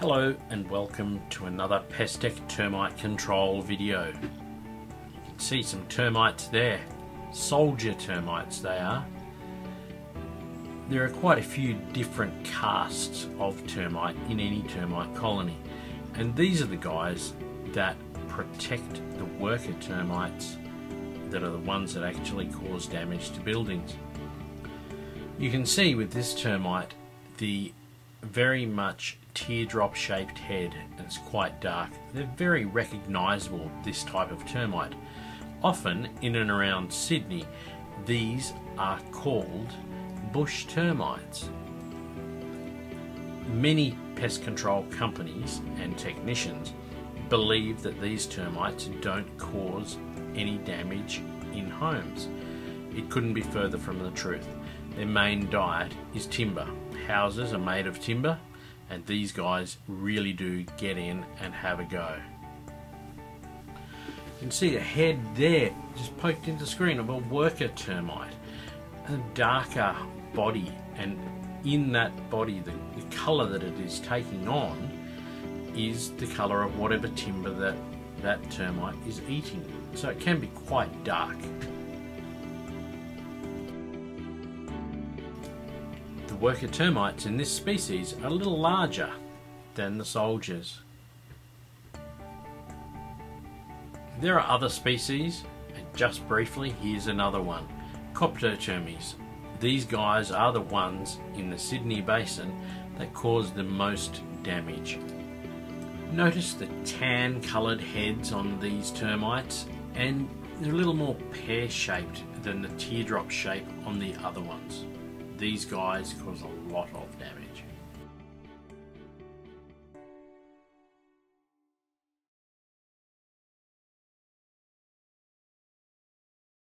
Hello and welcome to another Pestec termite control video. You can see some termites there. Soldier termites they are. There are quite a few different casts of termite in any termite colony, and these are the guys that protect the worker termites that are the ones that actually cause damage to buildings. You can see with this termite the very much teardrop shaped head, and it's quite dark. They're very recognizable, this type of termite. Often in and around Sydney these are called bush termites. Many pest control companies and technicians believe that these termites don't cause any damage in homes. It couldn't be further from the truth. Their main diet is timber. Houses are made of timber, and these guys really do get in and have a go. You can see the head there, just poked into the screen, of a worker termite. A darker body, and in that body the colour that it is taking on is the colour of whatever timber that termite is eating. So it can be quite dark. The worker termites in this species are a little larger than the soldiers. There are other species, and just briefly here's another one. Coptotermes. These guys are the ones in the Sydney basin that cause the most damage. Notice the tan coloured heads on these termites, and they're a little more pear-shaped than the teardrop shape on the other ones. These guys cause a lot of damage.